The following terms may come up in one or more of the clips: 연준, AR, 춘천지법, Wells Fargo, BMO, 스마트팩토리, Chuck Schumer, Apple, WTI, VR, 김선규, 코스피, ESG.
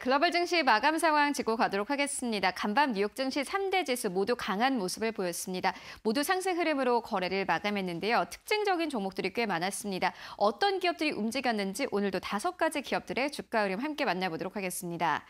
글로벌 증시 마감 상황 짚고 가도록 하겠습니다. 간밤 뉴욕 증시 3대 지수 모두 강한 모습을 보였습니다. 모두 상승 흐름으로 거래를 마감했는데요. 특징적인 종목들이 꽤 많았습니다. 어떤 기업들이 움직였는지 오늘도 5가지 기업들의 주가 흐름 함께 만나보도록 하겠습니다.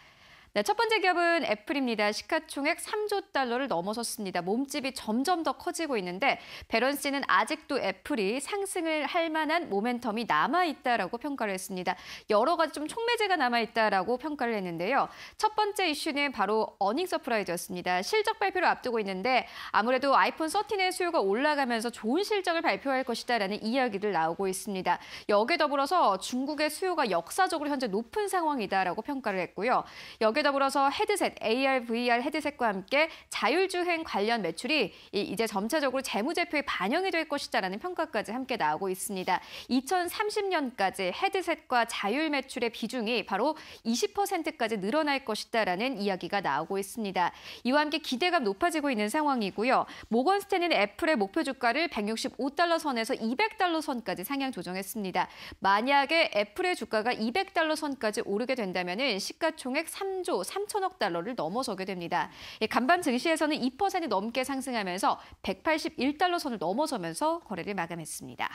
네, 첫 번째 기업은 애플입니다. 시가총액 3조 달러를 넘어섰습니다. 몸집이 점점 더 커지고 있는데 배런 씨는 아직도 애플이 상승을 할 만한 모멘텀이 남아있다라고 평가를 했습니다. 여러 가지 좀 촉매제가 남아있다라고 평가를 했는데요. 첫 번째 이슈는 바로 어닝 서프라이즈였습니다. 실적 발표를 앞두고 있는데 아무래도 아이폰 13의 수요가 올라가면서 좋은 실적을 발표할 것이다라는 이야기들 나오고 있습니다. 여기에 더불어서 중국의 수요가 역사적으로 현재 높은 상황이다라고 평가를 했고요. 여기에 더불어서 헤드셋, AR, VR 헤드셋과 함께 자율주행 관련 매출이 이제 점차적으로 재무제표에 반영이 될 것이다라는 평가까지 함께 나오고 있습니다. 2030년까지 헤드셋과 자율 매출의 비중이 바로 20%까지 늘어날 것이다라는 이야기가 나오고 있습니다. 이와 함께 기대감 높아지고 있는 상황이고요. 모건스탠리는 애플의 목표 주가를 165달러 선에서 200달러 선까지 상향 조정했습니다. 만약에 애플의 주가가 200달러 선까지 오르게 된다면 시가총액 3조 3천억 달러를 넘어서게 됩니다. 간밤 증시에서는 2% 넘게 상승하면서 181달러 선을 넘어서면서 거래를 마감했습니다.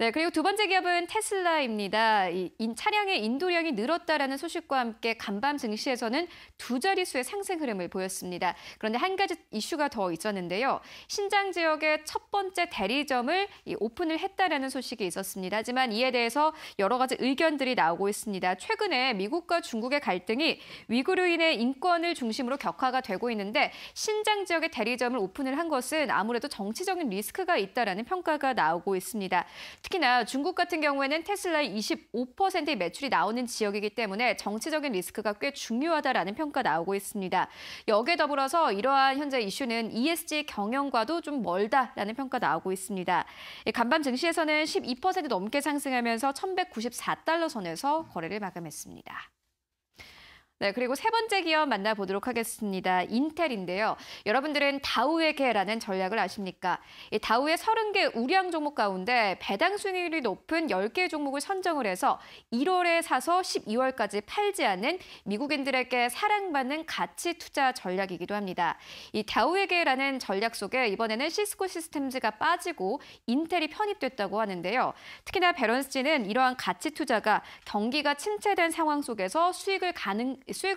네, 그리고 두 번째 기업은 테슬라입니다. 차량의 인도량이 늘었다라는 소식과 함께 간밤 증시에서는 두 자릿수의 상승 흐름을 보였습니다. 그런데 한 가지 이슈가 더 있었는데요. 신장 지역의 첫 번째 대리점을 오픈을 했다라는 소식이 있었습니다. 하지만 이에 대해서 여러 가지 의견들이 나오고 있습니다. 최근에 미국과 중국의 갈등이 위구르인의 인권을 중심으로 격화가 되고 있는데 신장 지역의 대리점을 오픈을 한 것은 아무래도 정치적인 리스크가 있다라는 평가가 나오고 있습니다. 특히나 중국 같은 경우에는 테슬라의 25%의 매출이 나오는 지역이기 때문에 정치적인 리스크가 꽤 중요하다라는 평가 나오고 있습니다. 여기에 더불어서 이러한 현재 이슈는 ESG 경영과도 좀 멀다라는 평가 나오고 있습니다. 간밤 증시에서는 12% 넘게 상승하면서 1,194달러 선에서 거래를 마감했습니다. 네, 그리고 세 번째 기업 만나보도록 하겠습니다. 인텔인데요. 여러분들은 다우의 개라는 전략을 아십니까? 이 다우의 30개 우량 종목 가운데 배당 수익률이 높은 10개 종목을 선정을 해서 1월에 사서 12월까지 팔지 않는 미국인들에게 사랑받는 가치 투자 전략이기도 합니다. 이 다우의 개라는 전략 속에 이번에는 시스코 시스템즈가 빠지고 인텔이 편입됐다고 하는데요. 특히나 배런스는 이러한 가치 투자가 경기가 침체된 상황 속에서 수익을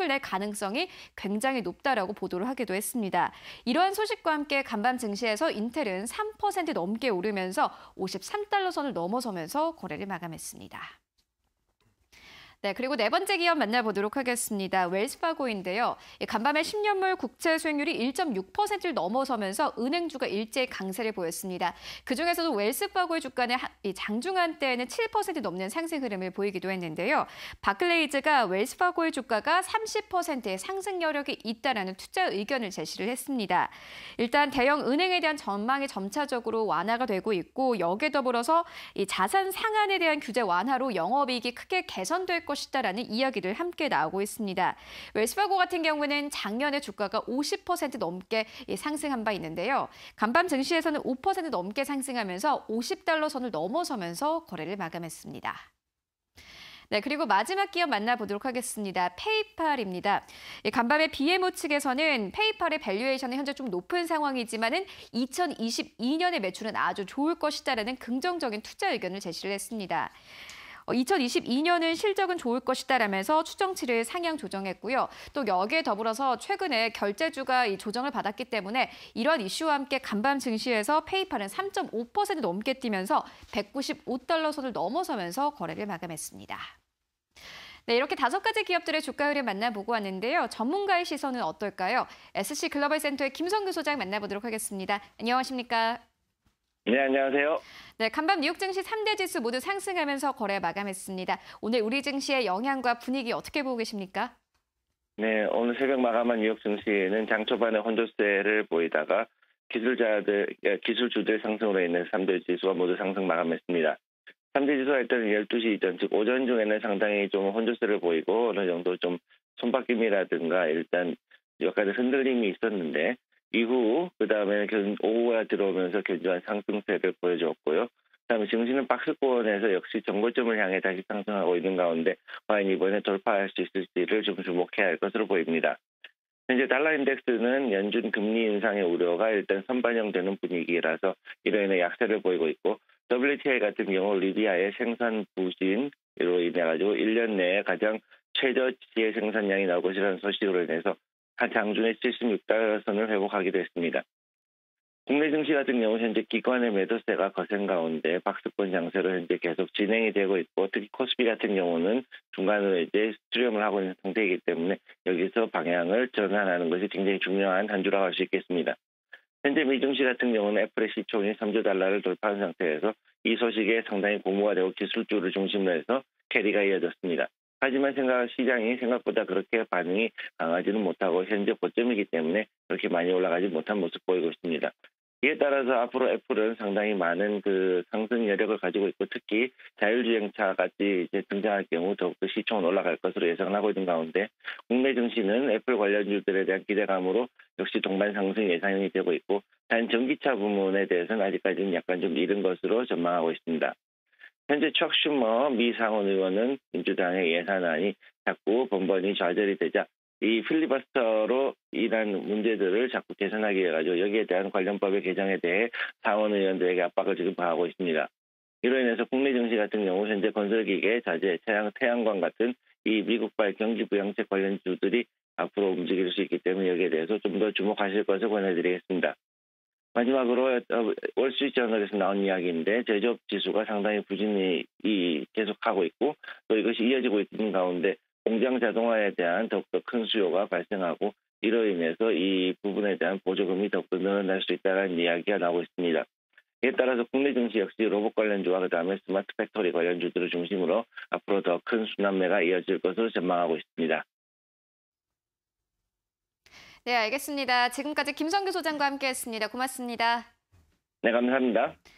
낼 가능성이 굉장히 높다라고 보도를 하기도 했습니다. 이러한 소식과 함께 간밤 증시에서 인텔은 3% 넘게 오르면서 53달러 선을 넘어서면서 거래를 마감했습니다. 네, 그리고 네 번째 기업 만나보도록 하겠습니다. 웰스파고인데요. 간밤에 10년물 국채 수익률이 1.6%를 넘어서면서 은행주가 일제히 강세를 보였습니다. 그중에서도 웰스파고의 주가는 장중한 때에는 7% 넘는 상승 흐름을 보이기도 했는데요. 바클레이즈가 웰스파고의 주가가 30%의 상승 여력이 있다라는 투자 의견을 제시를 했습니다. 일단 대형 은행에 대한 전망이 점차적으로 완화가 되고 있고 여기에 더불어서 이 자산 상한에 대한 규제 완화로 영업이익이 크게 개선될 것이다라는 이야기를 함께 나오고 있습니다. 웰스파고 같은 경우는 작년에 주가가 50% 넘게 상승한 바 있는데요. 간밤 증시에서는 5% 넘게 상승하면서 50달러 선을 넘어서면서 거래를 마감했습니다. 네, 그리고 마지막 기업 만나보도록 하겠습니다. 페이팔입니다. 간밤에 BMO 측에서는 페이팔의 밸류에이션은 현재 좀 높은 상황이지만은 2022년의 매출은 아주 좋을 것이다라는 긍정적인 투자 의견을 제시를 했습니다. 2022년은 실적은 좋을 것이다라면서 추정치를 상향 조정했고요. 또 여기에 더불어서 최근에 결제주가 이 조정을 받았기 때문에 이런 이슈와 함께 간밤 증시에서 페이팔은 3.5% 넘게 뛰면서 195달러 선을 넘어서면서 거래를 마감했습니다. 네, 이렇게 5가지 기업들의 주가 흐름 만나보고 왔는데요. 전문가의 시선은 어떨까요? SC 글로벌 센터의 김선규 소장 만나보도록 하겠습니다. 안녕하십니까? 네, 안녕하세요. 네, 간밤 뉴욕 증시 3대 지수 모두 상승하면서 거래 마감했습니다. 오늘 우리 증시의 영향과 분위기 어떻게 보고 계십니까? 네, 오늘 새벽 마감한 뉴욕 증시는 장 초반에 혼조세를 보이다가 기술주들 상승으로 인해 3대 지수가 모두 상승 마감했습니다. 3대 지수가 일단 12시 이전, 즉 오전 중에는 상당히 좀 혼조세를 보이고 어느 정도 좀 손바뀜이라든가 일단 여기까지 흔들림이 있었는데 이후 그다음에 오후가 들어오면서 견조한 상승세를 보여줬고요. 그다음에 증시는 박스권에서 역시 정고점을 향해 다시 상승하고 있는 가운데 과연 이번에 돌파할 수 있을지를 좀 주목해야 할 것으로 보입니다. 현재 달러 인덱스는 연준 금리 인상의 우려가 일단 선반영되는 분위기라서 이로 인해 약세를 보이고 있고, WTI 같은 경우 리비아의 생산 부진으로 인해 가지고 1년 내에 가장 최저치의 생산량이 나올 것이라는 소식으로 인해서 한 장중에 76달러 선을 회복하기도 했습니다. 국내 증시 같은 경우 현재 기관의 매도세가 거센 가운데 박스권 장세로 현재 계속 진행이 되고 있고, 특히 코스피 같은 경우는 중간으로 이제 수렴을 하고 있는 상태이기 때문에 여기서 방향을 전환하는 것이 굉장히 중요한 한 주라고 할 수 있겠습니다. 현재 미증시 같은 경우는 애플의 시총이 3조 달러를 돌파한 상태에서 이 소식에 상당히 공모가 되고 기술주를 중심으로 해서 캐리가 이어졌습니다. 하지만 시장이 생각보다 그렇게 반응이 강하지는 못하고 현재 고점이기 때문에 그렇게 많이 올라가지 못한 모습 보이고 있습니다. 이에 따라서 앞으로 애플은 상당히 많은 상승 여력을 가지고 있고, 특히 자율주행차 같이 이제 등장할 경우 더욱더 시총은 올라갈 것으로 예상하고 있는 가운데, 국내 증시는 애플 관련주들에 대한 기대감으로 역시 동반 상승 예상이 되고 있고, 단 전기차 부문에 대해서는 아직까지는 약간 좀 이른 것으로 전망하고 있습니다. 현재 Chuck Schumer 미 상원 의원은 민주당의 예산안이 자꾸 번번이 좌절이 되자 이 필리버스터로 인한 문제들을 자꾸 개선하기 위해 가지고 여기에 대한 관련법의 개정에 대해 상원 의원들에게 압박을 지금 가하고 있습니다. 이로 인해서 국내 증시 같은 경우 현재 건설기계, 자재, 태양광 같은 이 미국발 경기 부양책 관련주들이 앞으로 움직일 수 있기 때문에 여기에 대해서 좀 더 주목하실 것을 권해드리겠습니다. 마지막으로 월스트리트저널에서 나온 이야기인데, 제조업 지수가 상당히 부진이 계속하고 있고, 또 이것이 이어지고 있는 가운데 공장 자동화에 대한 더욱더 큰 수요가 발생하고, 이로 인해서 이 부분에 대한 보조금이 더욱더 늘어날 수 있다는 이야기가 나오고 있습니다. 이에 따라서 국내 증시 역시 로봇 관련주와 그다음에 스마트팩토리 관련주들을 중심으로 앞으로 더 큰 순환매가 이어질 것으로 전망하고 있습니다. 네, 알겠습니다. 지금까지 김선규 소장과 함께했습니다. 고맙습니다. 네, 감사합니다.